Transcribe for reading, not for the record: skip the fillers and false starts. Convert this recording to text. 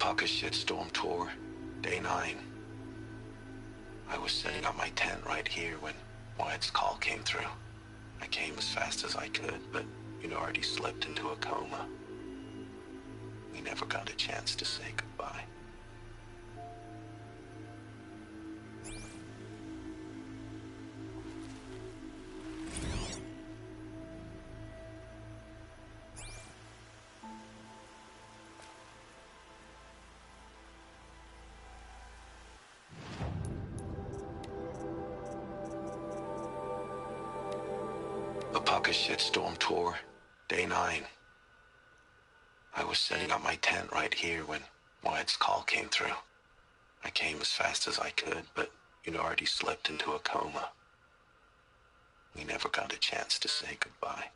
Pucker Shitstorm Tour, Day 9. I was setting up my tent right here when Wyatt's call came through. I came as fast as I could, but you'd already slipped into a coma. We never got a chance to say goodbye. Pucker Shitstorm Tour, Day 9. I was setting up my tent right here when Wyatt's call came through. I came as fast as I could, but you'd already slipped into a coma. We never got a chance to say goodbye.